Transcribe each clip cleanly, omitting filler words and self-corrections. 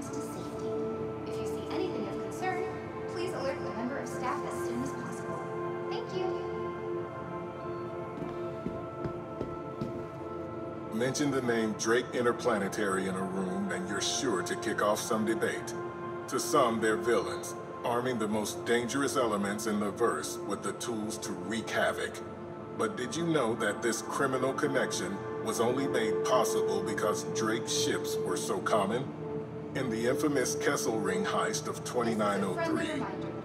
comes to safety. If you see anything of concern, please alert the member of staff as soon as possible. Thank you. Mention the name Drake Interplanetary in a room and you're sure to kick off some debate. To some, they're villains, arming the most dangerous elements in the verse with the tools to wreak havoc. But did you know that this criminal connection was only made possible because Drake's ships were so common? In the infamous Kesselring heist of 2903,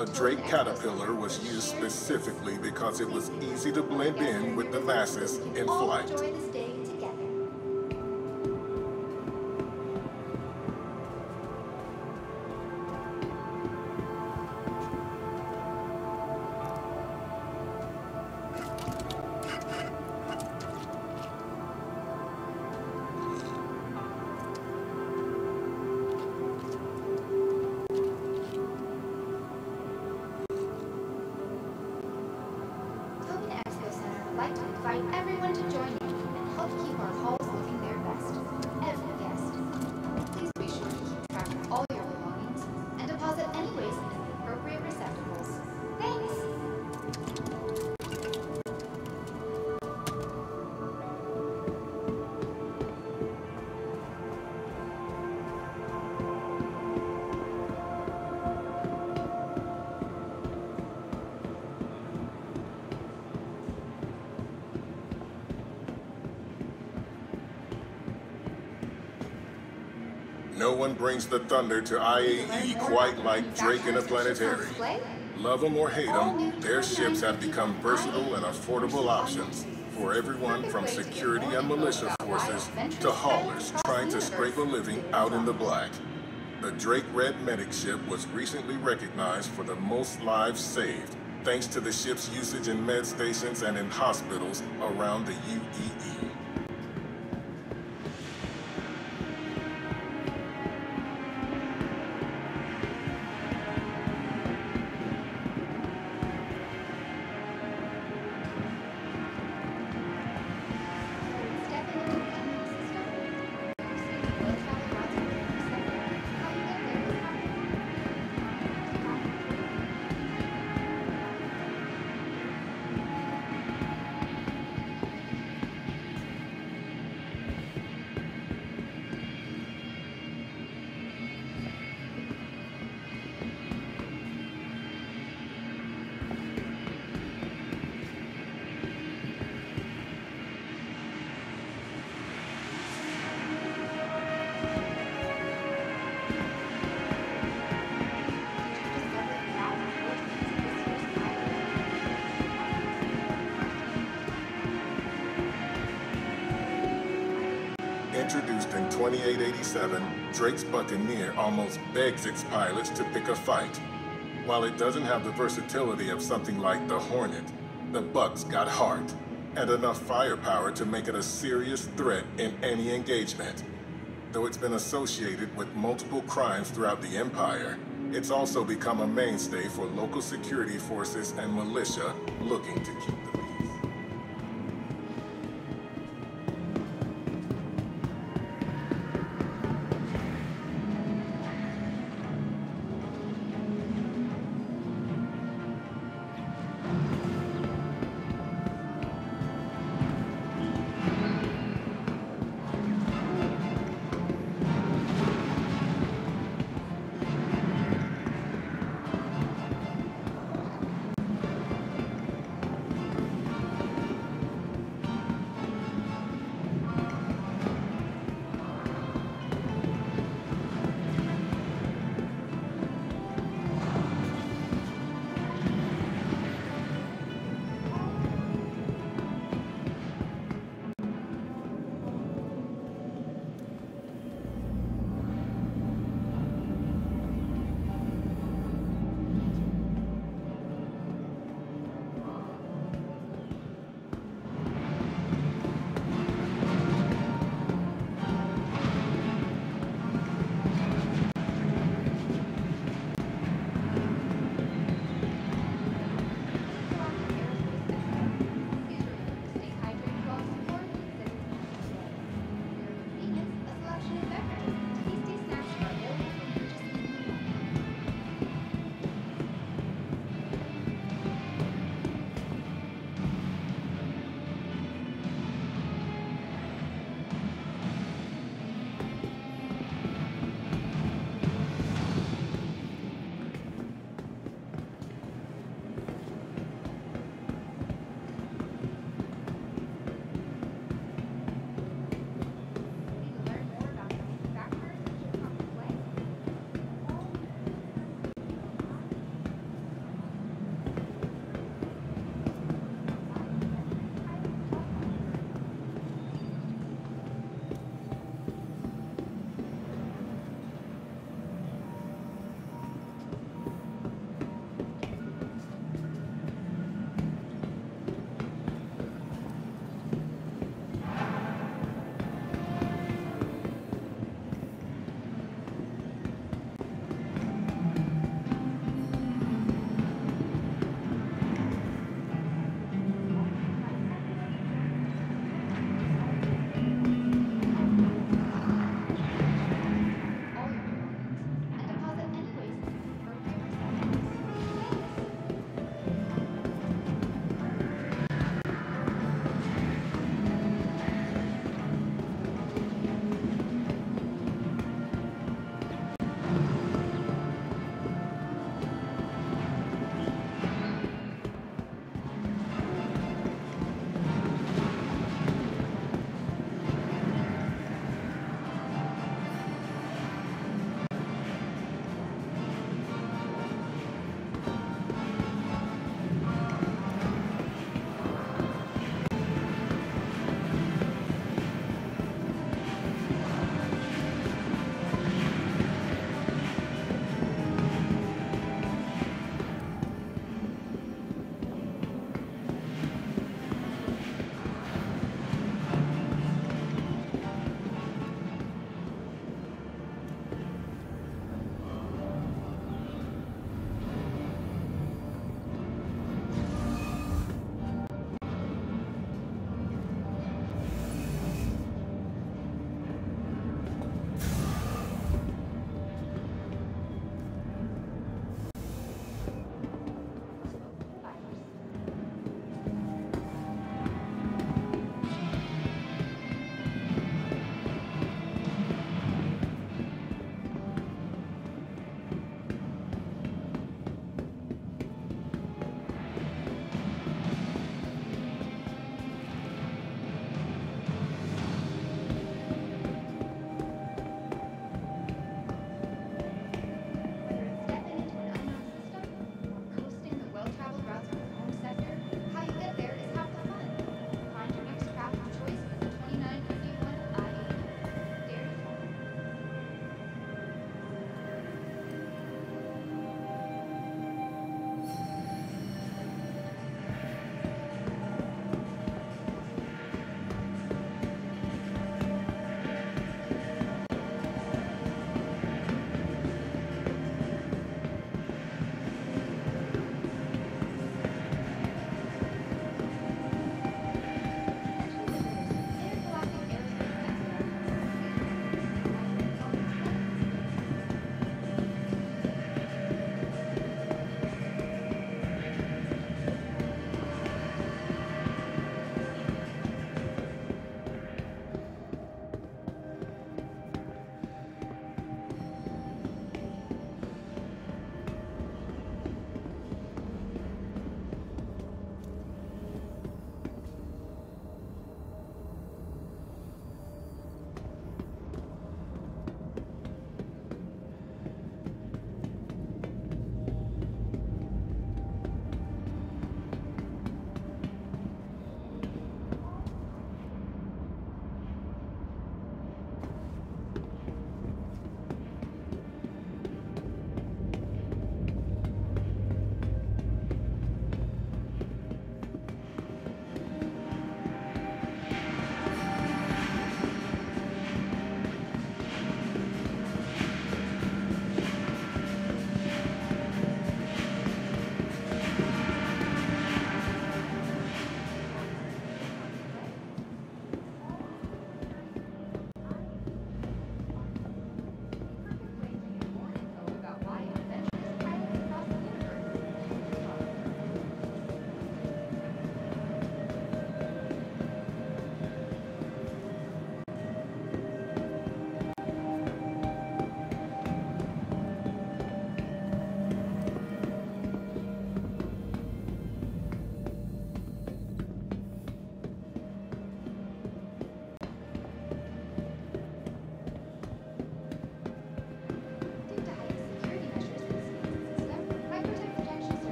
a Drake Caterpillar was used specifically because it was easy to blend in with the masses in flight. No one brings the thunder to IAE quite like Drake Interplanetary. Love them or hate them, their ships have become versatile and affordable options for everyone from security and militia forces to haulers trying to scrape a living out in the black. The Drake Red Medic ship was recently recognized for the most lives saved, thanks to the ship's usage in med stations and in hospitals around the UEE. Introduced in 2887, Drake's Buccaneer almost begs its pilots to pick a fight. While it doesn't have the versatility of something like the Hornet, the Buc's got heart and enough firepower to make it a serious threat in any engagement. Though it's been associated with multiple crimes throughout the Empire, it's also become a mainstay for local security forces and militia looking to keep the peace.